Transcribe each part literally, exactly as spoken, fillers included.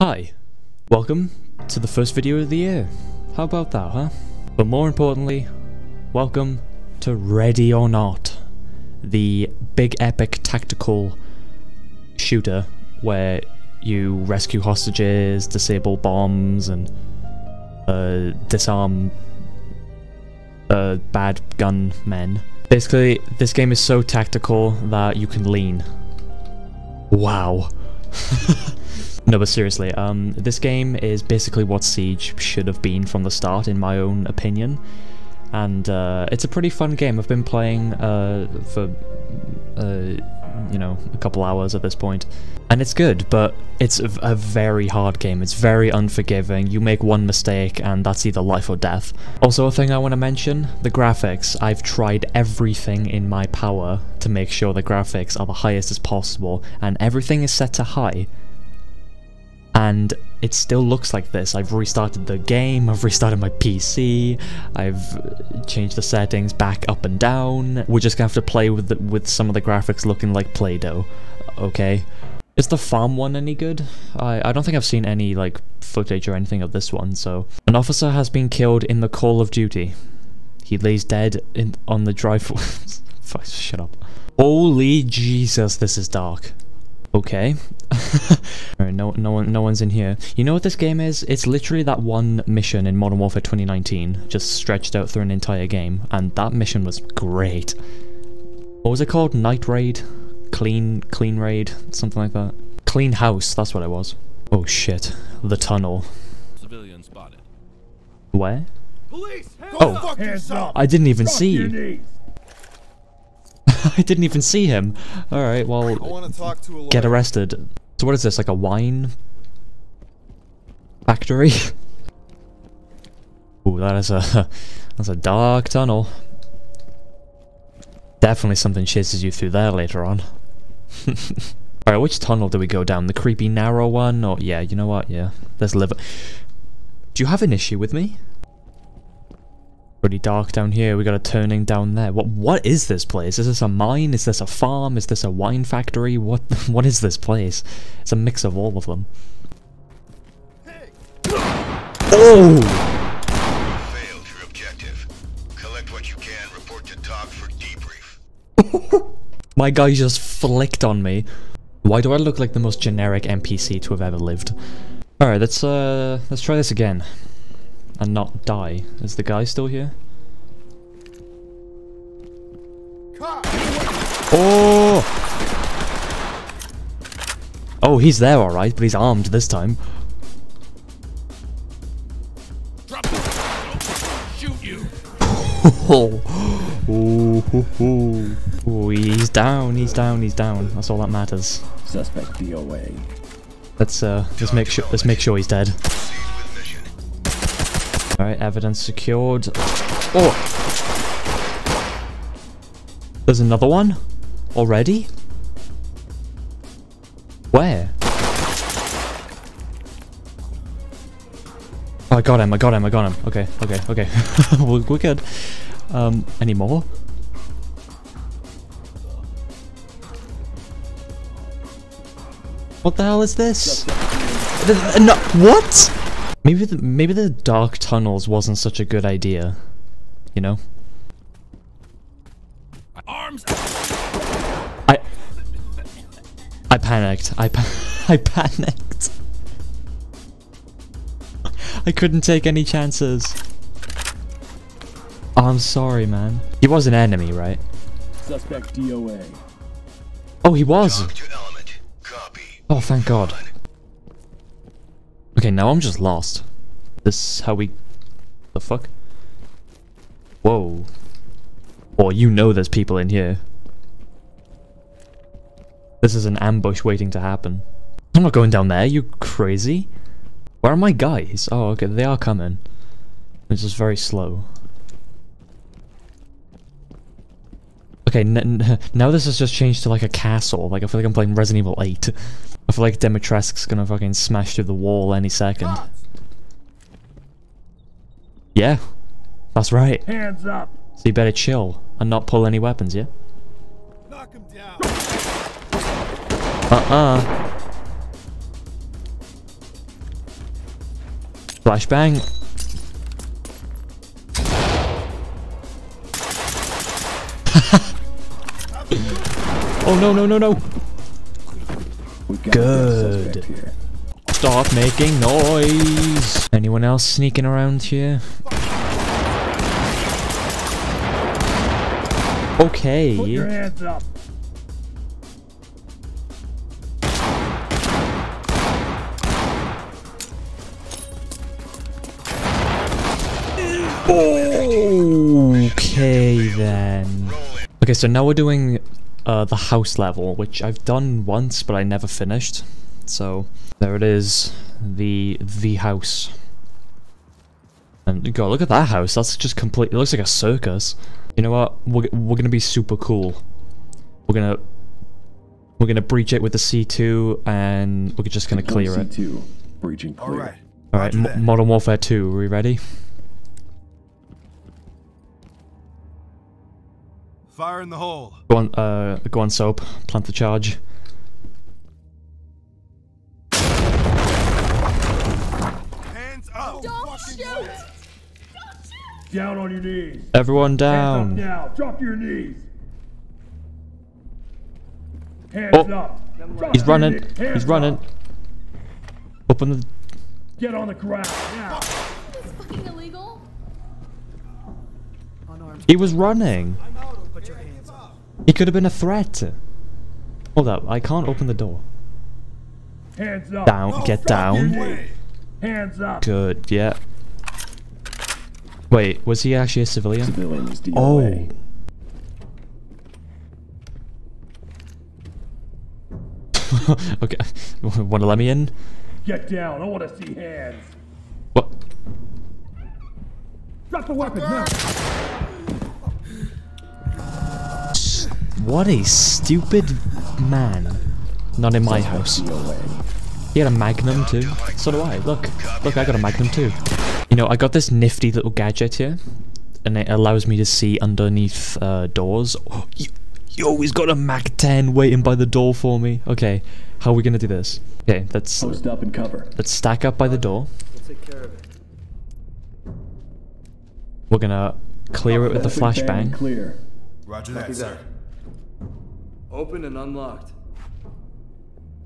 Hi, welcome to the first video of the year. How about that, huh? But more importantly, welcome to Ready or Not, the big epic tactical shooter where you rescue hostages, disable bombs, and uh, disarm uh, bad gun men. Basically, this game is so tactical that you can lean. Wow. No, but seriously, um, this game is basically what Siege should have been from the start, in my own opinion. And uh, it's a pretty fun game. I've been playing uh, for, uh, you know, a couple hours at this point. And it's good, but it's a, a very hard game. It's very unforgiving. You make one mistake and that's either life or death. Also, a thing I want to mention, the graphics. I've tried everything in my power to make sure the graphics are the highest as possible, and everything is set to high. And it still looks like this. I've restarted the game, I've restarted my P C, I've changed the settings back up and down. We're just gonna have to play with the, with some of the graphics looking like Play-Doh, okay? Is the farm one any good? I, I don't think I've seen any, like, footage or anything of this one, so... An officer has been killed in the Call of Duty. He lays dead in, on the driveway. Fuck, shut up. Holy Jesus, this is dark. Okay. Alright, no, no, one, no one's in here. You know what this game is? It's literally that one mission in Modern Warfare twenty nineteen, just stretched out through an entire game, and that mission was great. What was it called? Night Raid? Clean, clean Raid? Something like that. Clean House, that's what it was. Oh shit. The tunnel. Civilian spotted. Where? Police! Oh! Hands up. I didn't even see you! I didn't even see him. All right, well, I talk to a get arrested. So what is this, like a wine factory? Ooh, that is a that's a dark tunnel. Definitely something chases you through there later on. All right, which tunnel do we go down? The creepy narrow one, or yeah, you know what? Yeah, let's live. Do you have an issue with me? Pretty dark down here. We got a turning down there. What? What is this place? Is this a mine? Is this a farm? Is this a wine factory? What? What is this place? It's a mix of all of them. Hey. Oh! Failed your objective. Collect what you can. Report to Doc for debrief. My guy just flicked on me. Why do I look like the most generic N P C to have ever lived? All right, let's uh, let's try this again. And not die. Is the guy still here? Oh! Oh, he's there alright, but he's armed this time. Drop the shoot you. Ooh, hoo, hoo. Ooh, he's down, he's down, he's down. That's all that matters. Suspect D O A. Let's uh just make sure let's make sure he's dead. Alright, evidence secured. Oh! There's another one? Already? Where? Oh, I got him, I got him, I got him. Okay, okay, okay. we're, we're good. Um, any more? What the hell is this? No, what? Maybe the, maybe the dark tunnels wasn't such a good idea, you know? Arms. I... I panicked. I, pa I panicked. I couldn't take any chances. Oh, I'm sorry, man. He was an enemy, right? Suspect D O A. Oh, he was! Oh, thank God. Okay, now I'm just lost. This how we... The fuck? Whoa. Or oh, you know there's people in here. This is an ambush waiting to happen. I'm not going down there, you crazy? Where are my guys? Oh, okay, they are coming. It's just very slow. Okay, n n now this has just changed to like a castle. Like, I feel like I'm playing Resident Evil eight. I feel like Demetresque's gonna fucking smash through the wall any second. Yeah, that's right. Hands up. So you better chill and not pull any weapons, yeah? Knock him down. Uh-uh. Flashbang. Oh no no no no! Good. Stop making noise. Anyone else sneaking around here? Okay. Put your hands up. Okay then. Okay, so now we're doing uh, the house level, which I've done once, but I never finished. So there it is, the the house. And God, look at that house. That's just complete. It looks like a circus. You know what? We're we're gonna be super cool. We're gonna we're gonna breach it with the C two, and we're just gonna clear C two, it. C two, breaching clear. All right. All right. M Modern Warfare two. Are we ready? Fire in the hole. Go on, uh, go on, soap. Plant the charge. Hands up! Don't shoot! Don't shoot! Down on your knees. Everyone down. Hands up now. Drop your knees. Hands oh. up. Drop He's running. He's running. Up. Open the. Get on the ground now. This is fucking illegal. He was running. I'm Put your hands up. It could have been a threat. Hold up, I can't open the door. Hands up. Down, no, get down. Hands up. Good, yeah. Wait, was he actually a civilian? Civilian was D O A. Oh. Okay, want to let me in? Get down, I want to see hands. What? Drop the weapon now. What a stupid man. Not in my house. He had a Magnum too. So do I. Look. Look, I got a Magnum too. You know, I got this nifty little gadget here. And it allows me to see underneath uh, doors. Oh, you, you always got a Mac ten waiting by the door for me. Okay, how are we going to do this? Okay, let's, Post up and cover. let's stack up by the door. We'll take care of it. We're going to clear it with the flashbang. Clear. Roger that, sir. Open and unlocked.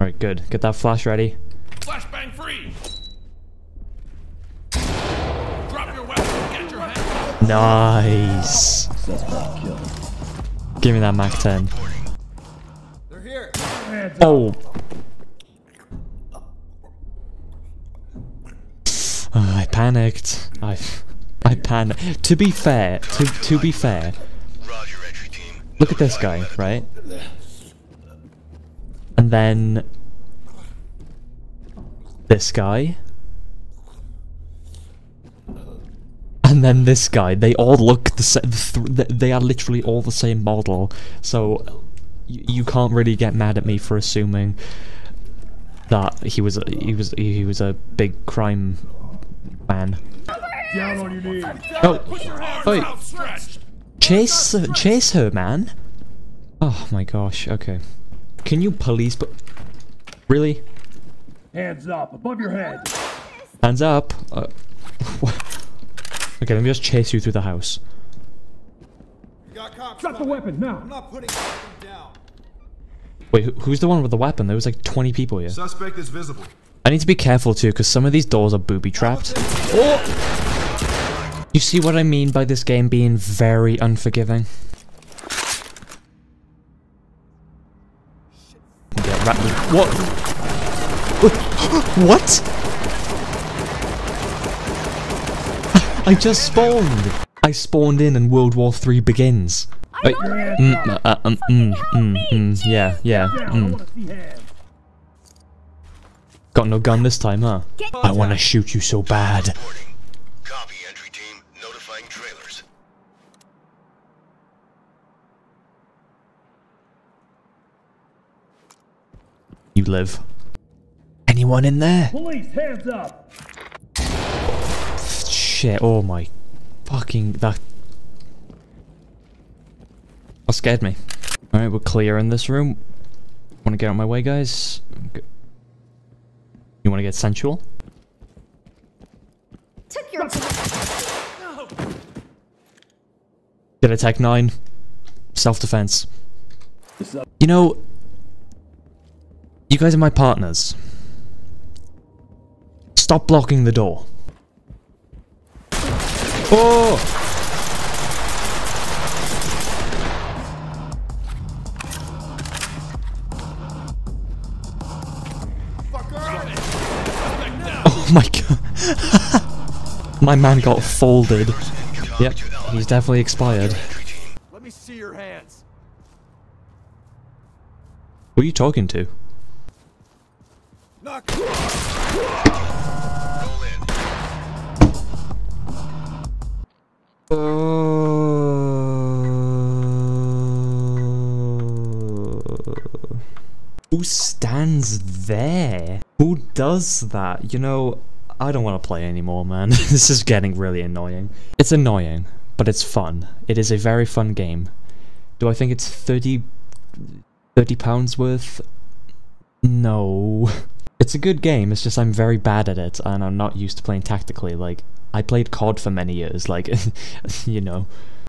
Alright, good. Get that flash ready. Flashbang free! Drop your weapon and get your hands up. Nice! Give me that Mac ten. They're here! Oh! oh I panicked. I, I panicked. To be fair, to, to be fair, look at this guy, right? And then this guy, and then this guy. They all look the same. They are literally all the same model. So you can't really get mad at me for assuming that he was a, he was he was a big crime man. Down on your knees. Oh, wait. Chase, chase her, man. Oh my gosh. Okay. Can you police? But really? Hands up above your head. Hands up. Uh, okay, let me just chase you through the house. You got cops. Drop the weapon now. I'm not putting anything down. Wait, who, who's the one with the weapon? There was like twenty people here. Suspect is visible. I need to be careful too, because some of these doors are booby trapped. Oh. You see what I mean by this game being very unforgiving? Yeah, rat what? What? I just spawned! I spawned in and World War three begins. I mm, uh, um, mm, mm, mm, yeah, yeah. Mm. Got no gun this time, huh? I wanna shoot you so bad. You live. Anyone in there? Police, hands up. Shit, oh my fucking that that scared me. Alright, we're clear in this room. Wanna get out of my way, guys? You wanna get sensual? bit of Tech nine. Self-defense. You know, you guys are my partners. Stop blocking the door. Oh! Oh my god. My man got folded. Yep, he's definitely expired. Let me see your hands. Who are you talking to? Knock. Uh, who stands there? Who does that? You know, I don't want to play anymore, man. This is getting really annoying. It's annoying, but it's fun. It is a very fun game. Do I think it's thirty pounds worth? No. It's a good game, it's just I'm very bad at it, and I'm not used to playing tactically. Like, I played C O D for many years, like, you know.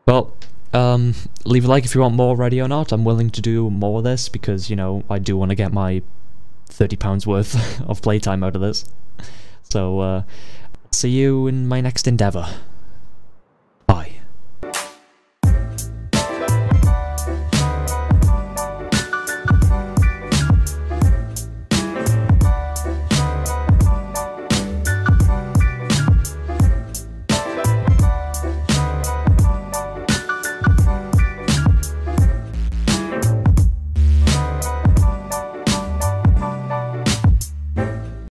Well, um, leave a like if you want more Ready or Not. I'm willing to do more of this because, you know, I do want to get my thirty pounds worth of playtime out of this. So, uh, see you in my next endeavor.